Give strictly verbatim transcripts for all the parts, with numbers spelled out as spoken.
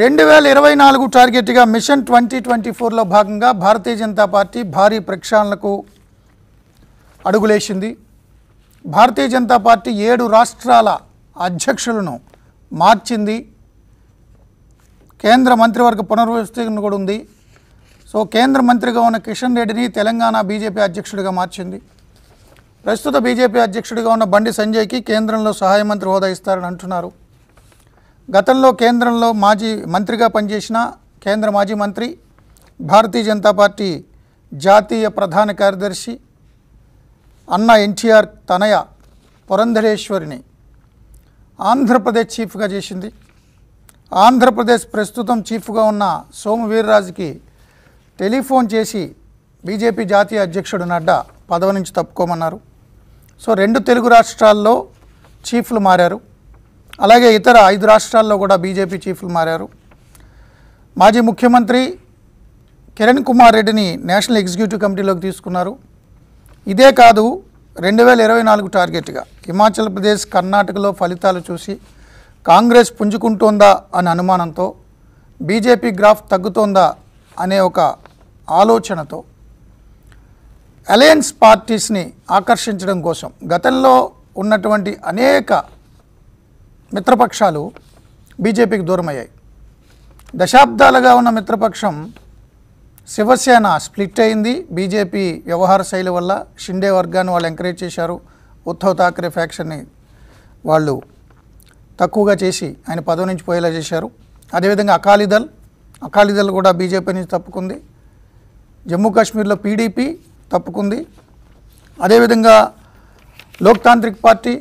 రెండు వేల ఇరవై నాలుగు target mission twenty twenty four లో భాగంగా भारतीय जनता पार्टी भारी ప్రక్షాళనకు అడుగులేసింది। भारतीय जनता पार्टी ఏడు రాష్ట్రాల అధ్యక్షులను మార్చింది। కేంద్ర మంత్రివర్గ పునర్వ్యవస్థీకరణ కూడా ఉంది। సో కేంద్ర మంత్రిగా ఉన్న కిషన్ రెడ్డిని తెలంగాణ బీజేపీ అధ్యక్షుడిగా మార్చింది। ప్రస్తుత బీజేపీ అధ్యక్షుడిగా ఉన్న బండి సంజయ్కి కేంద్రంలో సహాయ మంత్రి హోదా ఇస్తారని అంటున్నారు। గతంలో కేంద్రంలో మాజీ మంత్రిగా పనిచేసిన కేంద్ర మాజీ మంత్రి భారతీయ జనతా పార్టీ జాతీయ ప్రధాన కార్యదర్శి అన్న ఎన్టీఆర్ తనయ పురంధరేశ్వరిని ఆంధ్రప్రదేశ్ చీఫ్గా చేసింది। ఆంధ్రప్రదేశ్ ప్రస్తుతం చీఫ్గా ఉన్న సోము వీర్రాజుకి టెలిఫోన్ చేసి బీజేపీ జాతీయ అధ్యక్షుడు నడ్డా పదవి నుంచి తప్పుకోమన్నారు। సో రెండు తెలుగు రాష్ట్రాల్లో చీఫ్లు మారారు। అలాగే ఇతర ఐదు రాష్ట్రాల్లో కూడా బీజేపీ చీఫ్లు మారారు। మాజీ ముఖ్యమంత్రి కిరణ్ కుమార్ రెడ్డిని నేషనల్ ఎగ్జిక్యూటివ్ కమిటీలోకి తీసుకున్నారు। ఇదే కాదు రెండు వేల ఇరవై నాలుగు టార్గెట్గా హిమాచల్ప్రదేశ్ కర్ణాటకలో ఫలితాలు చూసి కాంగ్రెస్ పుంజుకుంటోందా అనే అనుమానంతో బీజేపీ గ్రాఫ్ తగ్గుతోందా అనే ఒక ఆలోచనతో అలయన్స్ పార్టీస్ని ఆకర్షించడం కోసం గతంలో ఉన్నటువంటి అనేక మిత్రపక్షాలు బీజేపీకి దూరమయ్యాయి। దశాబ్దాలుగా ఉన్న మిత్రపక్షం శివసేన స్ప్లిట్ అయింది। బీజేపీ వ్యవహార శైలి వల్ల షిండే వర్గాన్ని వాళ్ళు ఎంకరేజ్ చేశారు। ఉద్ధవ్ ఠాక్రే ఫ్యాక్షన్ని వాళ్ళు తక్కువగా చేసి ఆయన పదవి నుంచి పోయేలా చేశారు। అదేవిధంగా అకాలీదళ్ అకాలీదళ్ కూడా బీజేపీ నుంచి తప్పుకుంది। జమ్మూ కాశ్మీర్లో పీడీపీ తప్పుకుంది। అదేవిధంగా లోక్తాంత్రిక్ పార్టీ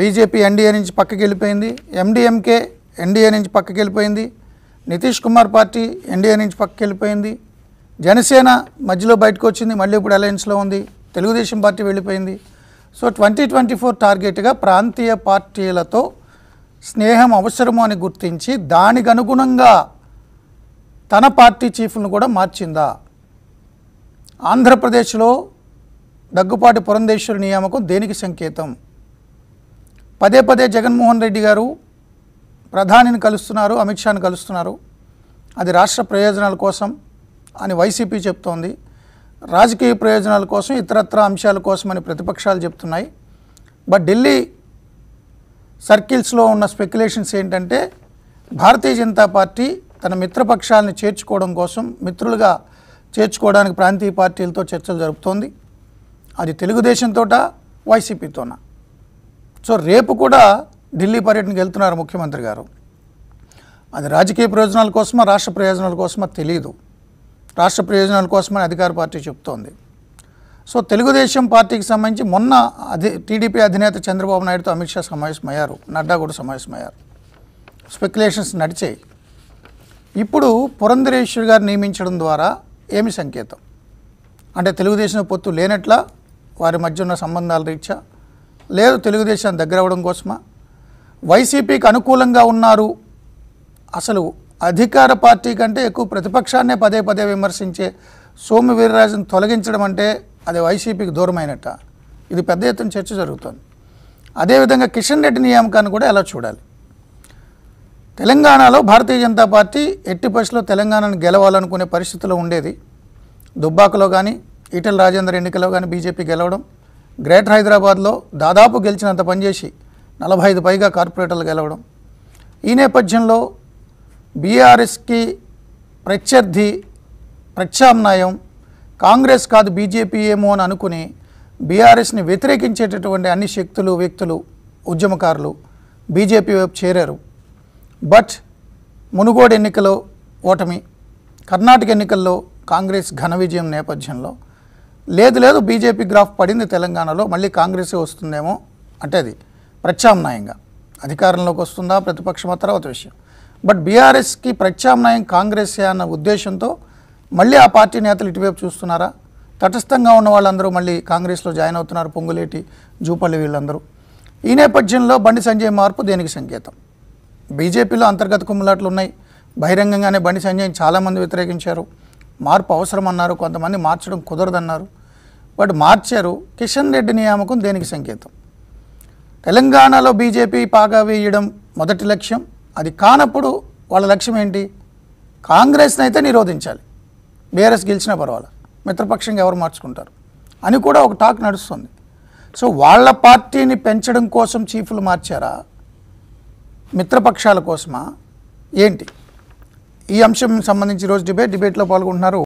బీజేపీ ఎన్డీఏ నుంచి పక్కకి వెళ్ళిపోయింది। ఎండీఎంకే ఎన్డీఏ నుంచి పక్కకి వెళ్ళిపోయింది। నితీష్ కుమార్ పార్టీ ఎన్డీఏ నుంచి పక్కకి వెళ్ళిపోయింది। జనసేన మధ్యలో బయటకు వచ్చింది, మళ్ళీ ఇప్పుడు అలయన్స్లో ఉంది। తెలుగుదేశం పార్టీ వెళ్ళిపోయింది। సో ట్వంటీ ట్వంటీ ఫోర్ టార్గెట్గా ప్రాంతీయ పార్టీలతో స్నేహం అవసరము అని గుర్తించి దానికి అనుగుణంగా తన పార్టీ చీఫ్ను కూడా మార్చిందా? ఆంధ్రప్రదేశ్లో దగ్గుపాటి పురంధేశ్వరి నియామకం దేనికి సంకేతం? పదే పదే జగన్మోహన్ రెడ్డి గారు ప్రధానిని కలుస్తున్నారు, అమిత్ షాను కలుస్తున్నారు, అది రాష్ట్ర ప్రయోజనాల కోసం అని వైసీపీ చెప్తోంది, రాజకీయ ప్రయోజనాల కోసం ఇతరత్ర అంశాల కోసం అని ప్రతిపక్షాలు చెప్తున్నాయి। బట్ ఢిల్లీ సర్కిల్స్లో ఉన్న స్పెక్యులేషన్స్ ఏంటంటే భారతీయ జనతా పార్టీ తన మిత్రపక్షాలను చేర్చుకోవడం కోసం మిత్రులుగా చేర్చుకోవడానికి ప్రాంతీయ పార్టీలతో చర్చలు జరుపుతోంది। అది తెలుగుదేశంతోట వైసీపీతోనా? సో రేపు కూడా ఢిల్లీ పర్యటనకు వెళ్తున్నారు ముఖ్యమంత్రి గారు। అది రాజకీయ ప్రయోజనాల కోసమా రాష్ట్ర ప్రయోజనాల కోసమా తెలియదు, రాష్ట్ర ప్రయోజనాల కోసమని అధికార పార్టీ చెప్తోంది। సో తెలుగుదేశం పార్టీకి సంబంధించి మొన్న అధి టీడీపీ అధినేత చంద్రబాబు నాయుడుతో అమిత్ షా సమావేశమయ్యారు, నడ్డా కూడా సమావేశమయ్యారు, స్పెక్యులేషన్స్ నడిచాయి। ఇప్పుడు పురంధరేశ్వరి గారు నియమించడం ద్వారా ఏమి సంకేతం? అంటే తెలుగుదేశం పొత్తు లేనట్లా వారి మధ్య ఉన్న సంబంధాల రీత్యా, లేదు తెలుగుదేశం దగ్గర అవ్వడం కోసమా, వైసీపీకి అనుకూలంగా ఉన్నారు? అసలు అధికార పార్టీ కంటే ఎక్కువ ప్రతిపక్షాన్నే పదే పదే విమర్శించే సోము వీర్రాజును తొలగించడం అంటే అది వైసీపీకి దూరమైనట్ట? ఇది పెద్ద ఎత్తున చర్చ జరుగుతుంది। అదేవిధంగా కిషన్ రెడ్డి నియామకాన్ని కూడా ఎలా చూడాలి? తెలంగాణలో భారతీయ జనతా పార్టీ ఎట్టి పరిస్థితుల్లో తెలంగాణను గెలవాలనుకునే పరిస్థితిలో ఉండేది। దుబ్బాకలో కానీ ఈటెల రాజేందర్ ఎన్నికలో కానీ బీజేపీ గెలవడం, గ్రేటర్ హైదరాబాద్లో దాదాపు గెలిచినంత పనిచేసి నలభై ఐదు పైగా కార్పొరేటర్లు గెలవడం, ఈ నేపథ్యంలో బీఆర్ఎస్కి ప్రత్యర్థి ప్రత్యామ్నాయం కాంగ్రెస్ కాదు బీజేపీ ఏమో అని అనుకుని బీఆర్ఎస్ని వ్యతిరేకించేటటువంటి అన్ని శక్తులు వ్యక్తులు ఉద్యమకారులు బీజేపీ వైపు చేరారు। బట్ మునుగోడు ఎన్నికలో ఓటమి, కర్ణాటక ఎన్నికల్లో కాంగ్రెస్ ఘన విజయం నేపథ్యంలో లేదు లేదు బీజేపీ గ్రాఫ్ పడింది, తెలంగాణలో మళ్ళీ కాంగ్రెసే వస్తుందేమో, అంటే అది ప్రత్యామ్నాయంగా అధికారంలోకి వస్తుందా ప్రతిపక్షమా తర్వాత విషయం। బట్ బీఆర్ఎస్కి ప్రత్యామ్నాయం కాంగ్రెసే అన్న ఉద్దేశంతో మళ్ళీ ఆ పార్టీ నేతలు ఇటువైపు చూస్తున్నారా? తటస్థంగా ఉన్న వాళ్ళందరూ మళ్ళీ కాంగ్రెస్లో జాయిన్ అవుతున్నారు, పొంగులేటి జూపల్లి వీళ్ళందరూ। ఈ నేపథ్యంలో బండి సంజయ్ మార్పు దేనికి సంకేతం? బీజేపీలో అంతర్గత కుమ్ములాట్లు ఉన్నాయి, బహిరంగంగానే బండి సంజయ్ని చాలామంది వ్యతిరేకించారు, మార్పు అవసరమన్నారు, కొంతమంది మార్చడం కుదరదన్నారు, బట్ మార్చారు। కిషన్ రెడ్డి నియామకం దేనికి సంకేతం? తెలంగాణలో బీజేపీ పాగా వేయడం మొదటి లక్ష్యం, అది కానప్పుడు వాళ్ళ లక్ష్యం ఏంటి? కాంగ్రెస్ని అయితే నిరోధించాలి, బీఆర్ఎస్ గెలిచినా పర్వాలా, మిత్రపక్షంగా ఎవరు మార్చుకుంటారు అని కూడా ఒక టాక్ నడుస్తుంది. సో వాళ్ళ పార్టీని పెంచడం కోసం చీఫ్లు మార్చారా, మిత్రపక్షాల కోసమా ఏంటి? ఈ అంశం సంబంధించి ఈరోజు డిబేట్ డిబేట్లో పాల్గొంటున్నారు.